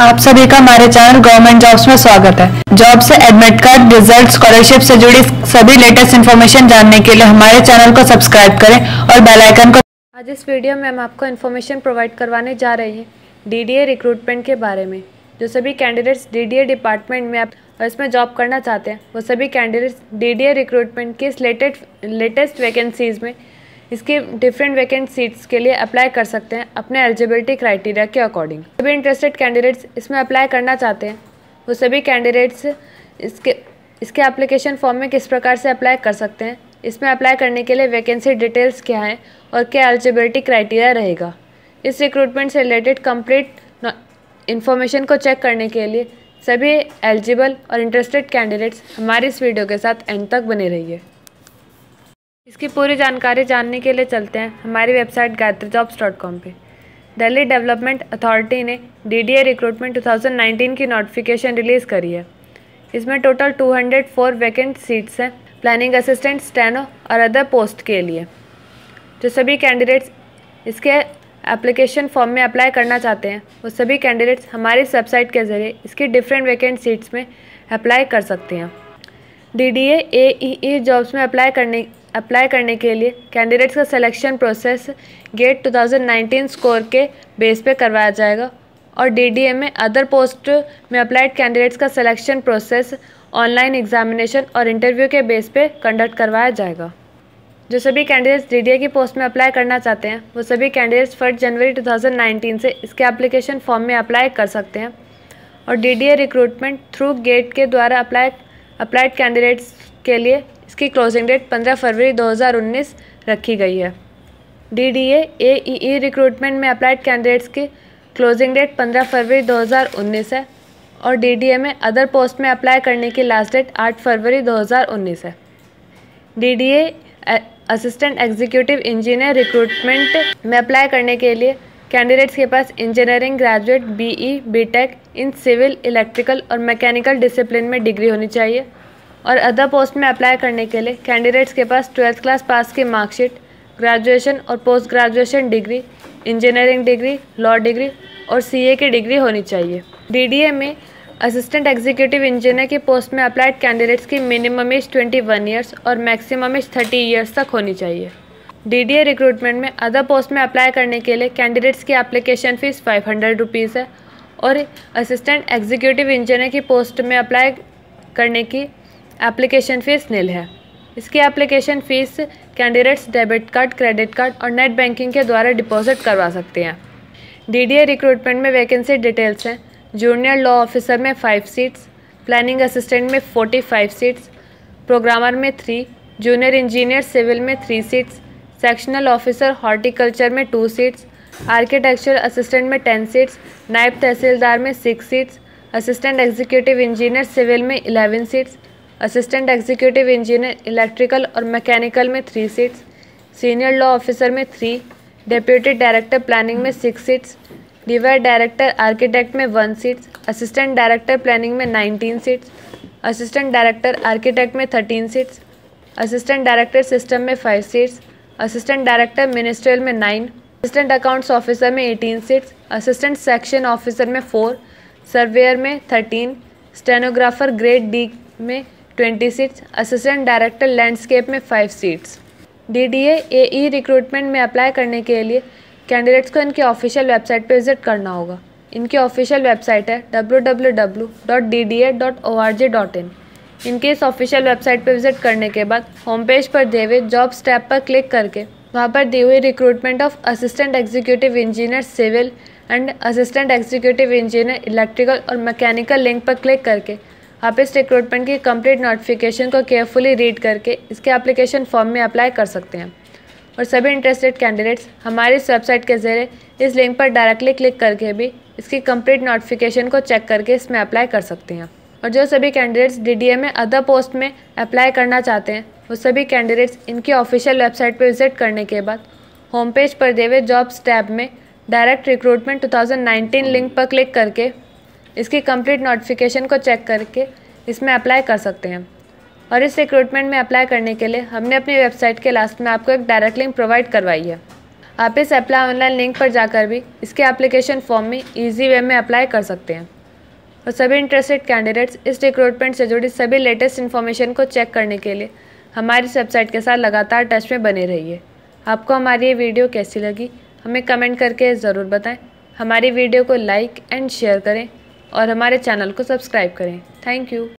आप सभी का हमारे चैनल गवर्नमेंट जॉब्स में स्वागत है। जॉब से एडमिट कार्ड, रिजल्ट, स्कॉलरशिप से जुड़ी सभी लेटेस्ट इन्फॉर्मेशन जानने के लिए हमारे चैनल को सब्सक्राइब करें और बेल आइकन को। आज इस वीडियो में हम आपको इन्फॉर्मेशन प्रोवाइड करवाने जा रहे हैं डीडीए रिक्रूटमेंट के बारे में। जो सभी कैंडिडेट्स डीडीए डिपार्टमेंट में और इसमें जॉब करना चाहते हैं वो सभी कैंडिडेट्स डीडीए रिक्रूटमेंट के लेटेस्ट वैकेंसीज़ में इसके डिफरेंट वैकेंट सीट्स के लिए अप्लाई कर सकते हैं अपने एलिजिबिलिटी क्राइटेरिया के अकॉर्डिंग। सभी इंटरेस्टेड कैंडिडेट्स इसमें अप्लाई करना चाहते हैं वो सभी कैंडिडेट्स इसके एप्लीकेशन फॉर्म में किस प्रकार से अप्लाई कर सकते हैं, इसमें अप्लाई करने के लिए वैकेंसी डिटेल्स क्या हैं और क्या एलिजिबिलिटी क्राइटेरिया रहेगा, इस रिक्रूटमेंट से रिलेटेड कम्प्लीट इन्फॉर्मेशन को चेक करने के लिए सभी एलिजिबल और इंटरेस्टेड कैंडिडेट्स हमारी इस वीडियो के साथ एंड तक बने रहिए। इसकी पूरी जानकारी जानने के लिए चलते हैं हमारी वेबसाइट gayatrijobs.com पे। दिल्ली डेवलपमेंट अथॉरिटी ने डीडीए रिक्रूटमेंट 2019 की नोटिफिकेशन रिलीज़ करी है। इसमें टोटल 204 वैकेंट सीट्स हैं प्लानिंग असिस्टेंट, स्टेनो और अदर पोस्ट के लिए। जो सभी कैंडिडेट्स इसके एप्लीकेशन फॉर्म में अप्लाई करना चाहते हैं वो सभी कैंडिडेट्स हमारी वेबसाइट के ज़रिए इसकी डिफरेंट वैकेंट सीट्स में अप्लाई कर सकते हैं। डीडीए एईई जॉब्स में अप्लाई करने के लिए कैंडिडेट्स का सिलेक्शन प्रोसेस गेट 2019 स्कोर के बेस पे करवाया जाएगा और डीडीए में अदर पोस्ट में अप्लाइड कैंडिडेट्स का सिलेक्शन प्रोसेस ऑनलाइन एग्जामिनेशन और इंटरव्यू के बेस पे कंडक्ट करवाया जाएगा। जो सभी कैंडिडेट्स डीडीए की पोस्ट में अप्लाई करना चाहते हैं वो सभी कैंडिडेट्स 1 जनवरी 2019 से इसके एप्लीकेशन फॉर्म में अप्लाई कर सकते हैं और डीडीए रिक्रूटमेंट थ्रू गेट के द्वारा अप्लाइड कैंडिडेट्स के लिए इसकी क्लोजिंग डेट 15 फरवरी 2019 रखी गई है। डीडीए एईई रिक्रूटमेंट में अप्लाइड कैंडिडेट्स की क्लोजिंग डेट 15 फरवरी 2019 है और डीडीए में अदर पोस्ट में अप्लाई करने की लास्ट डेट 8 फरवरी 2019 है। DDA assistant executive engineer recruitment में अप्लाई करने के लिए कैंडिडेट्स के पास engineering graduate, BE, BTech in civil, electrical और मैकेनिकल डिसिप्लिन में डिग्री होनी चाहिए और अदर पोस्ट में अप्लाई करने के लिए कैंडिडेट्स के पास 12th क्लास पास की मार्कशीट, ग्रेजुएशन और post graduation degree, engineering degree, law degree और सीए की डिग्री होनी चाहिए। डीडीए में असिस्टेंट एग्जीक्यूटिव इंजीनियर की पोस्ट में अप्लाइड कैंडिडेट्स की मिनिमम एज 21 ईयर्स और मैक्सिमम एज 30 ईयर्स तक होनी चाहिए। डीडीए रिक्रूटमेंट में अदर पोस्ट में अप्लाई करने के लिए कैंडिडेट्स की एप्लीकेशन फ़ीस 500 रुपीज़ है और असिस्टेंट एग्जीक्यूटिव इंजीनियर की पोस्ट में अप्लाई करने की एप्लीकेशन फ़ीस नील है। इसकी application fees candidates debit card, credit card और नेट बैंकिंग के द्वारा डिपॉजिट करवा सकते हैं। डीडीए रिक्रूटमेंट में वैकेंसी डिटेल्स हैं जूनियर लॉ ऑफिसर में 5 सीट्स, प्लानिंग असिस्टेंट में 45 सीट्स, प्रोग्रामर में 3, जूनियर इंजीनियर सिविल में 3 सीट्स, सेक्शनल ऑफिसर हॉर्टिकल्चर में 2 सीट्स, आर्किटेक्चर असिस्टेंट में 10 सीट्स, नायब तहसीलदार में 6 seats, assistant executive engineer civil में 11 seats, assistant executive engineer electrical और मैकेनिकल में 3 सीट्स, सीनियर लॉ ऑफिसर में 3, डिप्यूटी डायरेक्टर प्लानिंग में 6 सीट्स, डिवाइड डायरेक्टर आर्किटेक्ट में 1 सीट्स, असिस्टेंट डायरेक्टर प्लानिंग में 19 सीट्स, असिस्टेंट डायरेक्टर आर्किटेक्ट में 13 सीट्स, असिस्टेंट डायरेक्टर सिस्टम में 5 seats, assistant director ministerial में 9, assistant accounts officer में 18 seats, assistant section officer में 4, surveyor में 13, stenographer grade D में 20 seats, assistant director landscape में 5 seats. DDA AE recruitment में apply करने के लिए कैंडिडेट्स को इनकी ऑफिशियल वेबसाइट पर विजिट करना होगा। इनकी ऑफिशियल वेबसाइट है www.dda.org.in। इनके इस ऑफिशियल वेबसाइट पर विजिट करने के बाद होम पेज पर दिए हुए जॉब्स टैब पर क्लिक करके वहाँ पर दी हुई recruitment of assistant executive engineer civil and assistant executive engineer electrical और मैकेनिकल लिंक पर क्लिक करके आप इस रिक्रूटमेंट की कंप्लीट नोटिफिकेशन को केयरफुली रीड करके इसके एप्लीकेशन फॉर्म में अप्लाई कर सकते हैं और सभी इंटरेस्टेड कैंडिडेट्स हमारी इस वेबसाइट के जरिए इस लिंक पर डायरेक्टली क्लिक करके भी इसकी कंप्लीट नोटिफिकेशन को चेक करके इसमें अप्लाई कर सकते हैं। और जो सभी कैंडिडेट्स डीडीए में अदर पोस्ट में अप्लाई करना चाहते हैं वो सभी कैंडिडेट्स इनकी ऑफिशियल वेबसाइट पर विजिट करने के बाद होम पेज पर दिए हुए जॉब्स टैब में डायरेक्ट रिक्रूटमेंट 2019 लिंक पर क्लिक करके इसकी कंप्लीट नोटिफिकेशन को चेक करके इसमें अप्लाई कर सकते हैं। और इस रिक्रूटमेंट में अप्लाई करने के लिए हमने अपनी वेबसाइट के लास्ट में आपको एक डायरेक्ट लिंक प्रोवाइड करवाई है। आप इस अप्लाई ऑनलाइन लिंक पर जाकर भी इसके एप्लीकेशन फॉर्म में ईजी वे में अप्लाई कर सकते हैं। और सभी इंटरेस्टेड कैंडिडेट्स इस रिक्रूटमेंट से जुड़ी सभी लेटेस्ट इन्फॉर्मेशन को चेक करने के लिए हमारी वेबसाइट के साथ लगातार टच में बने रहिए। आपको हमारी ये वीडियो कैसी लगी हमें कमेंट करके ज़रूर बताएं। हमारी वीडियो को लाइक एंड शेयर करें और हमारे चैनल को सब्सक्राइब करें। Thank you.